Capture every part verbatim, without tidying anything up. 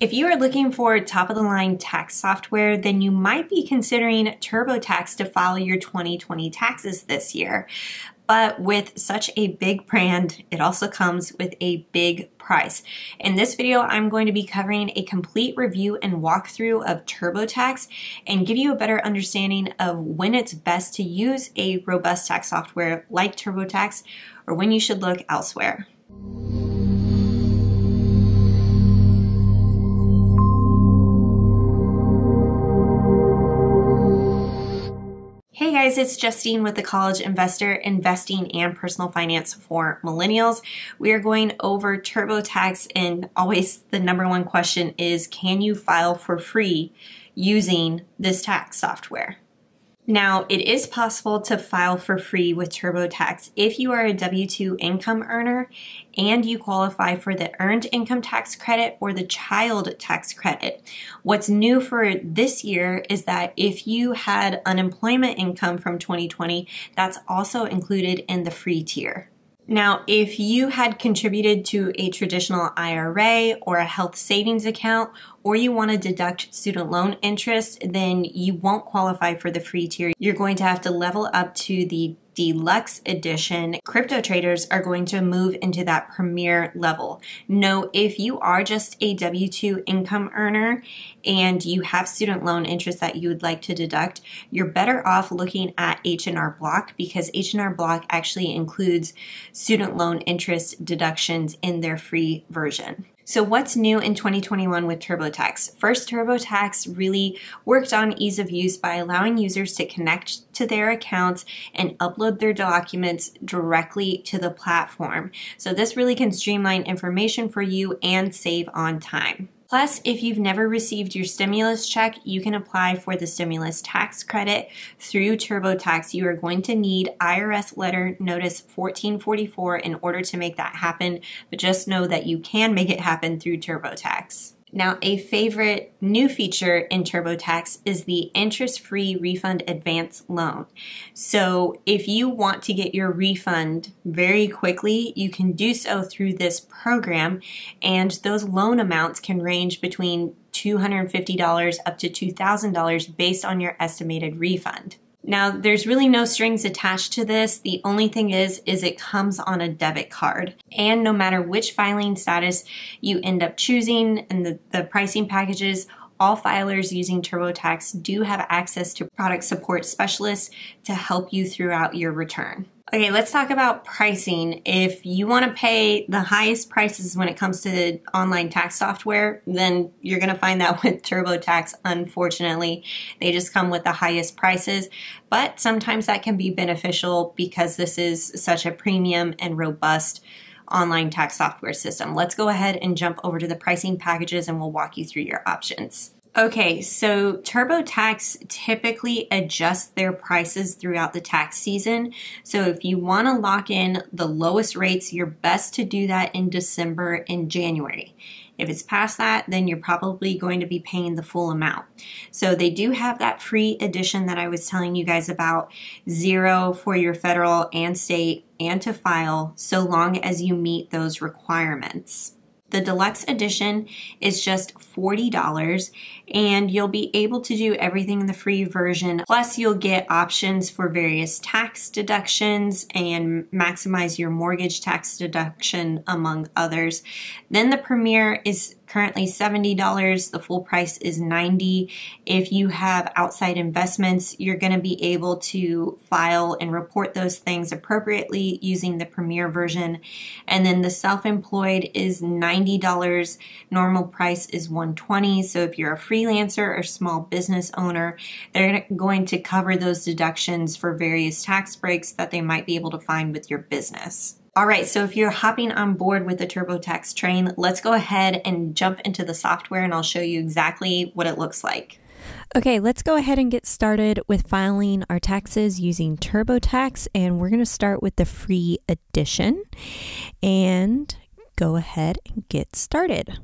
If you are looking for top-of-the-line tax software, then you might be considering TurboTax to file your twenty twenty taxes this year. But with such a big brand, it also comes with a big price. In this video, I'm going to be covering a complete review and walkthrough of TurboTax and give you a better understanding of when it's best to use a robust tax software like TurboTax or when you should look elsewhere. Hey guys, it's Justine with The College Investor, investing and personal finance for millennials. We are going over TurboTax, and always the number one question is, can you file for free using this tax software? Now, it is possible to file for free with TurboTax if you are a W two income earner and you qualify for the Earned Income Tax Credit or the Child Tax Credit. What's new for this year is that if you had unemployment income from twenty twenty, that's also included in the free tier. Now, if you had contributed to a traditional I R A or a health savings account, or you want to deduct student loan interest, then you won't qualify for the free tier. You're going to have to level up to the Deluxe Edition. Crypto traders are going to move into that premier level. No, if you are just a W two income earner and you have student loan interest that you would like to deduct, you're better off looking at H and R Block, because H and R Block actually includes student loan interest deductions in their free version. So what's new in twenty twenty-one with TurboTax? First, TurboTax really worked on ease of use by allowing users to connect to their accounts and upload their documents directly to the platform. So this really can streamline information for you and save on time. Plus, if you've never received your stimulus check, you can apply for the stimulus tax credit through TurboTax. You are going to need I R S Letter Notice fourteen forty-four in order to make that happen, but just know that you can make it happen through TurboTax. Now, a favorite new feature in TurboTax is the interest-free refund advance loan. So if you want to get your refund very quickly, you can do so through this program, and those loan amounts can range between two hundred fifty dollars up to two thousand dollars based on your estimated refund. Now, there's really no strings attached to this. The only thing is, is it comes on a debit card. And no matter which filing status you end up choosing and the, the pricing packages, all filers using TurboTax do have access to product support specialists to help you throughout your return. Okay, let's talk about pricing. If you want to pay the highest prices when it comes to online tax software, then you're going to find that with TurboTax, unfortunately. They just come with the highest prices, but sometimes that can be beneficial because this is such a premium and robust online tax software system. Let's go ahead and jump over to the pricing packages and we'll walk you through your options. Okay, so TurboTax typically adjusts their prices throughout the tax season. So if you want to lock in the lowest rates, you're best to do that in December and January. If it's past that, then you're probably going to be paying the full amount. So they do have that free edition that I was telling you guys about, zero for your federal and state and to file, so long as you meet those requirements. The deluxe edition is just forty dollars, and you'll be able to do everything in the free version. Plus, you'll get options for various tax deductions and maximize your mortgage tax deduction, among others. Then the Premier is currently seventy dollars. The full price is ninety dollars. If you have outside investments, you're going to be able to file and report those things appropriately using the Premier version. And then the self-employed is ninety dollars. Normal price is one hundred twenty dollars. So if you're a freelancer or small business owner, they're going to cover those deductions for various tax breaks that they might be able to find with your business. All right, so if you're hopping on board with the TurboTax train, let's go ahead and jump into the software and I'll show you exactly what it looks like. Okay, let's go ahead and get started with filing our taxes using TurboTax, and we're going to start with the free edition and go ahead and get started.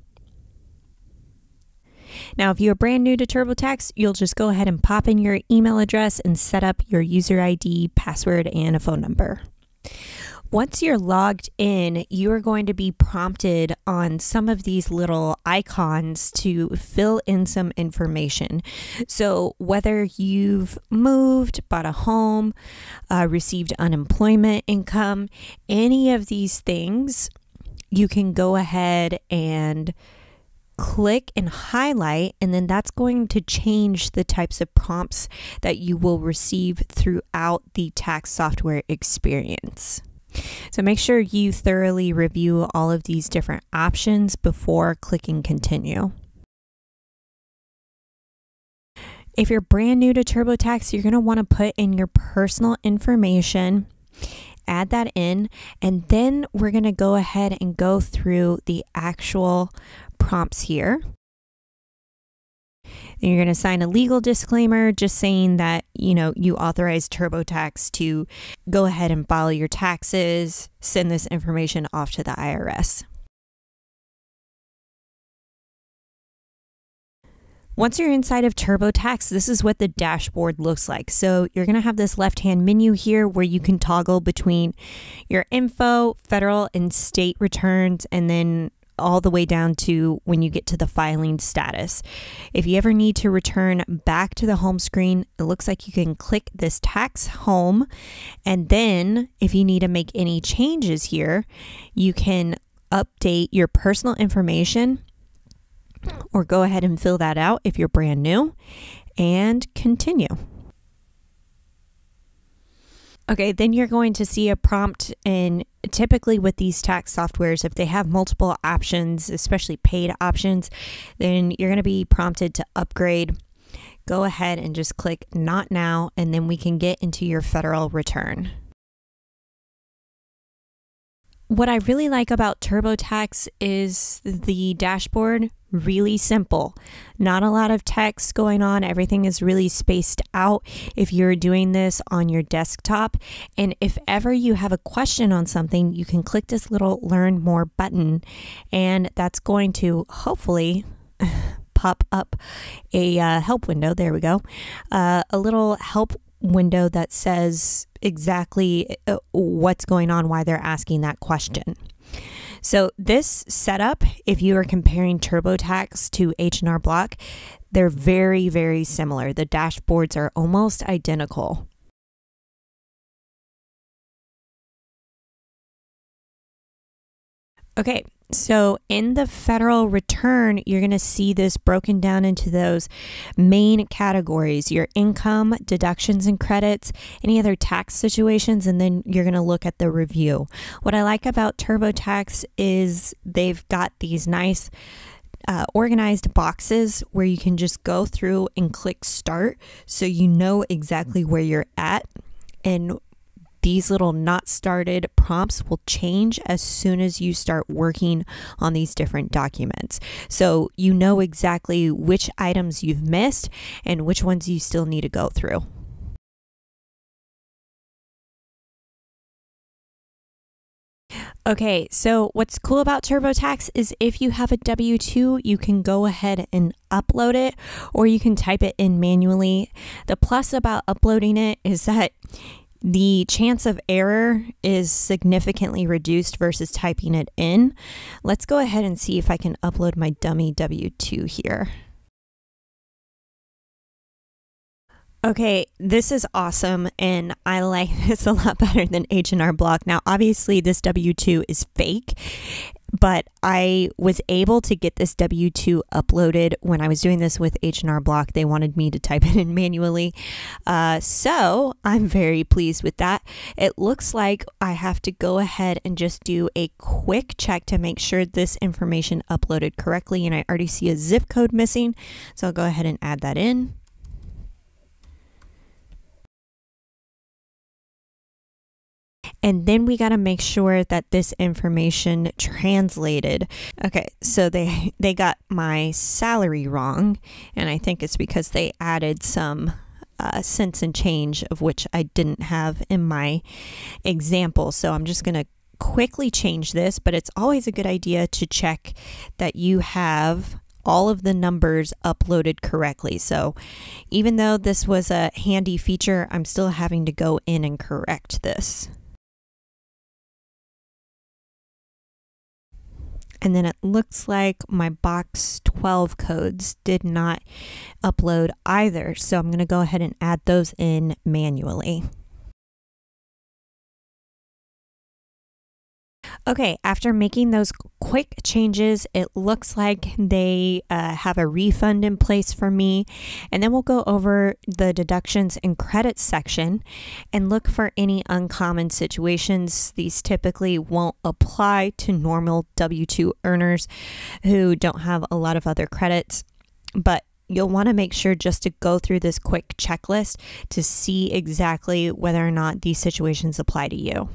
Now, if you are brand new to TurboTax, you'll just go ahead and pop in your email address and set up your user I D, password, and a phone number. Once you're logged in, you are going to be prompted on some of these little icons to fill in some information. So whether you've moved, bought a home, uh, received unemployment income, any of these things, you can go ahead and click and highlight, and then that's going to change the types of prompts that you will receive throughout the tax software experience. So make sure you thoroughly review all of these different options before clicking continue. If you're brand new to TurboTax, you're going to want to put in your personal information, add that in, and then we're going to go ahead and go through the actual prompts here. And you're going to sign a legal disclaimer just saying that, you know, you authorize TurboTax to go ahead and file your taxes, send this information off to the I R S. Once you're inside of TurboTax, this is what the dashboard looks like. So you're going to have this left-hand menu here where you can toggle between your info, federal and state returns, and then all the way down to when you get to the filing status. If you ever need to return back to the home screen, it looks like you can click this tax home. And then if you need to make any changes here, you can update your personal information or go ahead and fill that out if you're brand new and continue. Okay, then you're going to see a prompt, and typically with these tax softwares, if they have multiple options, especially paid options, then you're going to be prompted to upgrade. Go ahead and just click not now, and then we can get into your federal return. What I really like about TurboTax is the dashboard. Really simple. Not a lot of text going on. Everything is really spaced out if you're doing this on your desktop. And if ever you have a question on something, you can click this little Learn More button, and that's going to hopefully pop up a uh, help window. There we go. Uh, a little help window that says exactly what's going on, why they're asking that question. So this setup, if you are comparing TurboTax to H and R Block, they're very, very similar. The dashboards are almost identical. Okay, so in the federal return, you're going to see this broken down into those main categories: your income, deductions and credits, any other tax situations, and then you're going to look at the review. What I like about TurboTax is they've got these nice uh, organized boxes where you can just go through and click start, so you know exactly where you're at, and these little not started prompts will change as soon as you start working on these different documents. So you know exactly which items you've missed and which ones you still need to go through. Okay, so what's cool about TurboTax is if you have a W two, you can go ahead and upload it, or you can type it in manually. The plus about uploading it is that the chance of error is significantly reduced versus typing it in. Let's go ahead and see if I can upload my dummy W two here. Okay, this is awesome, and I like this a lot better than H and R Block. Now, obviously, this W two is fake, but I was able to get this W two uploaded when I was doing this with H and R Block. They wanted me to type it in manually. Uh, so I'm very pleased with that. It looks like I have to go ahead and just do a quick check to make sure this information uploaded correctly. And I already see a zip code missing, so I'll go ahead and add that in. And then we got to make sure that this information translated. Okay, so they they got my salary wrong, and I think it's because they added some uh, cents and change of which I didn't have in my example. So I'm just going to quickly change this, but it's always a good idea to check that you have all of the numbers uploaded correctly. So even though this was a handy feature, I'm still having to go in and correct this. And then it looks like my box twelve codes did not upload either. So I'm going to go ahead and add those in manually. Okay, after making those quick changes, it looks like they uh, have a refund in place for me. And then we'll go over the deductions and credits section and look for any uncommon situations. These typically won't apply to normal W two earners who don't have a lot of other credits, but you'll want to make sure just to go through this quick checklist to see exactly whether or not these situations apply to you.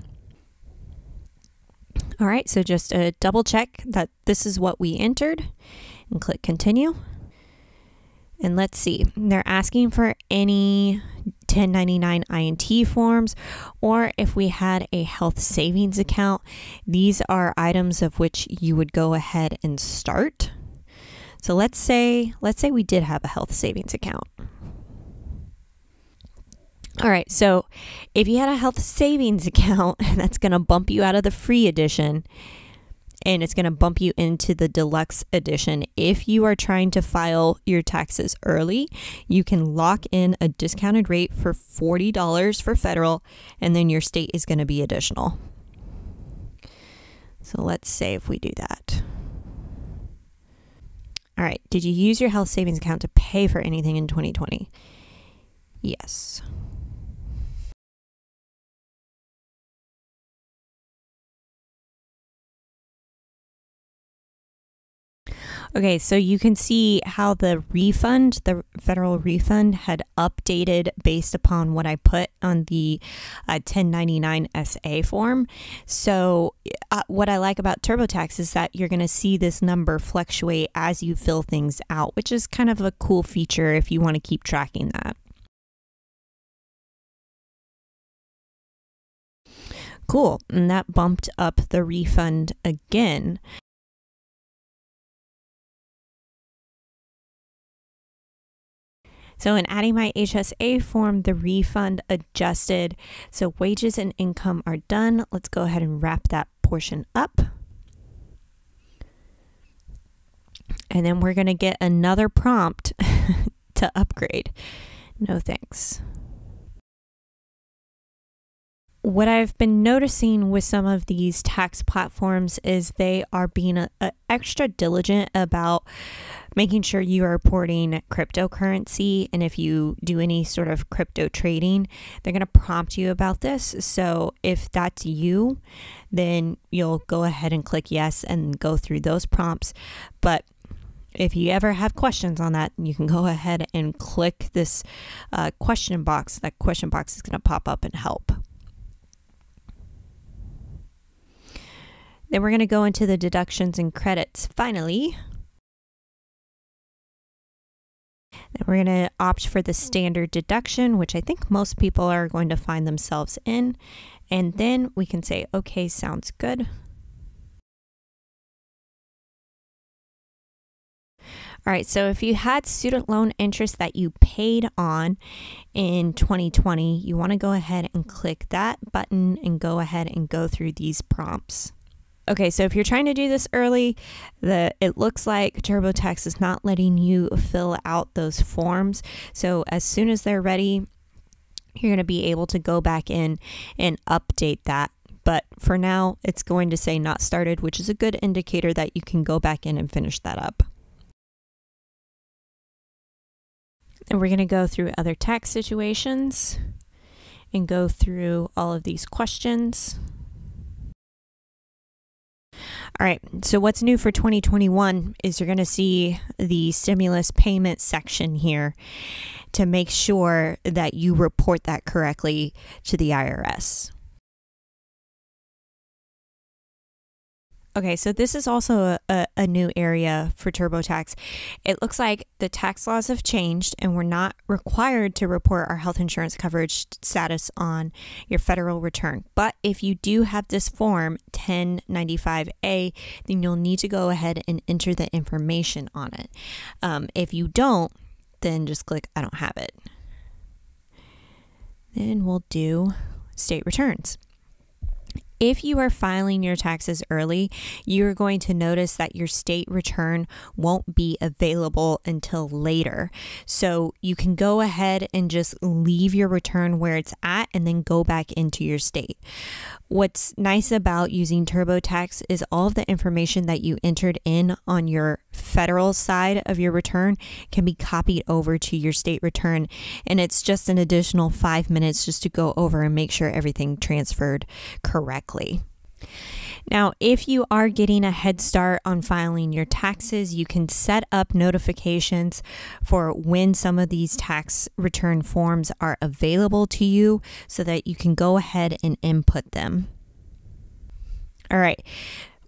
All right, so just a double check that this is what we entered and click continue. And let's see, they're asking for any ten ninety-nine I and T forms, or if we had a health savings account, these are items of which you would go ahead and start. So let's say, let's say we did have a health savings account. All right, so if you had a health savings account, that's going to bump you out of the free edition, and it's going to bump you into the deluxe edition. If you are trying to file your taxes early, you can lock in a discounted rate for forty dollars for federal, and then your state is going to be additional. So let's say if we do that. All right, did you use your health savings account to pay for anything in twenty twenty? Yes. Okay, so you can see how the refund, the federal refund, had updated based upon what I put on the uh, ten ninety-nine S A form. So uh, what I like about TurboTax is that you're going to see this number fluctuate as you fill things out, which is kind of a cool feature if you want to keep tracking that. Cool, and that bumped up the refund again. So in adding my H S A form, the refund adjusted. So wages and income are done. Let's go ahead and wrap that portion up. And then we're going to get another prompt to upgrade. No thanks. What I've been noticing with some of these tax platforms is they are being a, a extra diligent about making sure you are reporting cryptocurrency. And if you do any sort of crypto trading, they're going to prompt you about this. So if that's you, then you'll go ahead and click yes and go through those prompts. But if you ever have questions on that, you can go ahead and click this uh, question box. That question box is going to pop up and help. Then we're going to go into the deductions and credits finally. Then we're going to opt for the standard deduction, which I think most people are going to find themselves in. And then we can say, okay, sounds good. All right, so if you had student loan interest that you paid on in twenty twenty, you want to go ahead and click that button and go ahead and go through these prompts. Okay, so if you're trying to do this early, the, it looks like TurboTax is not letting you fill out those forms. So as soon as they're ready, you're going to be able to go back in and update that. But for now, it's going to say not started, which is a good indicator that you can go back in and finish that up. And we're going to go through other tax situations and go through all of these questions. All right, so what's new for twenty twenty-one is you're going to see the stimulus payment section here to make sure that you report that correctly to the I R S. Okay, so this is also a, a new area for TurboTax. It looks like the tax laws have changed and we're not required to report our health insurance coverage status on your federal return. But if you do have this form ten ninety-five A, then you'll need to go ahead and enter the information on it. Um, if you don't, then just click I don't have it. Then we'll do state returns. If you are filing your taxes early, you're going to notice that your state return won't be available until later. So you can go ahead and just leave your return where it's at and then go back into your state. What's nice about using TurboTax is all of the information that you entered in on your federal side of your return can be copied over to your state return. And it's just an additional five minutes just to go over and make sure everything transferred correctly. Now, if you are getting a head start on filing your taxes, you can set up notifications for when some of these tax return forms are available to you so that you can go ahead and input them. All right.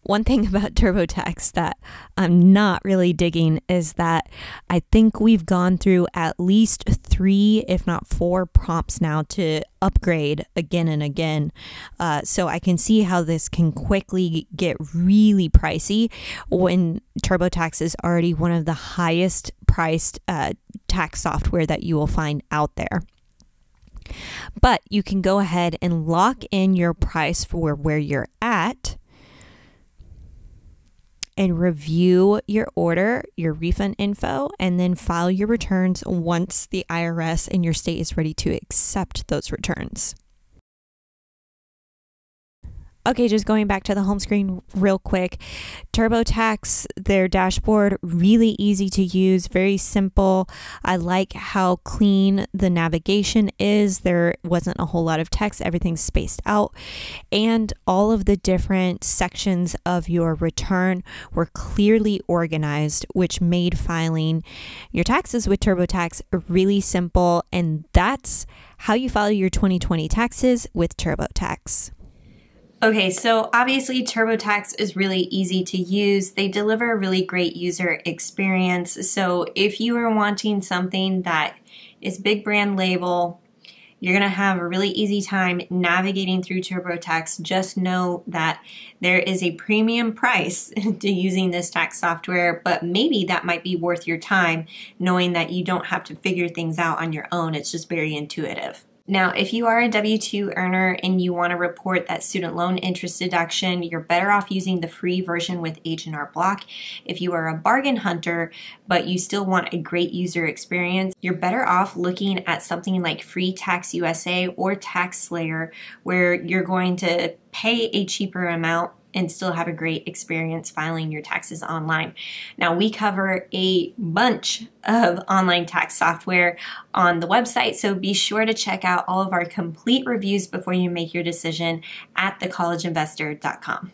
One thing about TurboTax that I'm not really digging is that I think we've gone through at least three, if not four, prompts now to upgrade again and again. Uh, so I can see how this can quickly get really pricey when TurboTax is already one of the highest priced uh, tax software that you will find out there. But you can go ahead and lock in your price for where you're at, and review your order, your refund info, and then file your returns once the I R S in your state is ready to accept those returns. Okay, just going back to the home screen real quick. TurboTax, their dashboard, really easy to use, very simple. I like how clean the navigation is. There wasn't a whole lot of text, everything's spaced out. And all of the different sections of your return were clearly organized, which made filing your taxes with TurboTax really simple. And that's how you file your twenty twenty taxes with TurboTax. Okay, so obviously TurboTax is really easy to use. They deliver a really great user experience. So if you are wanting something that is big brand label, you're gonna have a really easy time navigating through TurboTax. Just know that there is a premium price to using this tax software, but maybe that might be worth your time knowing that you don't have to figure things out on your own. It's just very intuitive. Now, if you are a W two earner and you want to report that student loan interest deduction, you're better off using the free version with H and R Block. If you are a bargain hunter, but you still want a great user experience, you're better off looking at something like Free Tax U S A or Tax Slayer, where you're going to pay a cheaper amount and still have a great experience filing your taxes online. Now, we cover a bunch of online tax software on the website, so be sure to check out all of our complete reviews before you make your decision at the college investor dot com.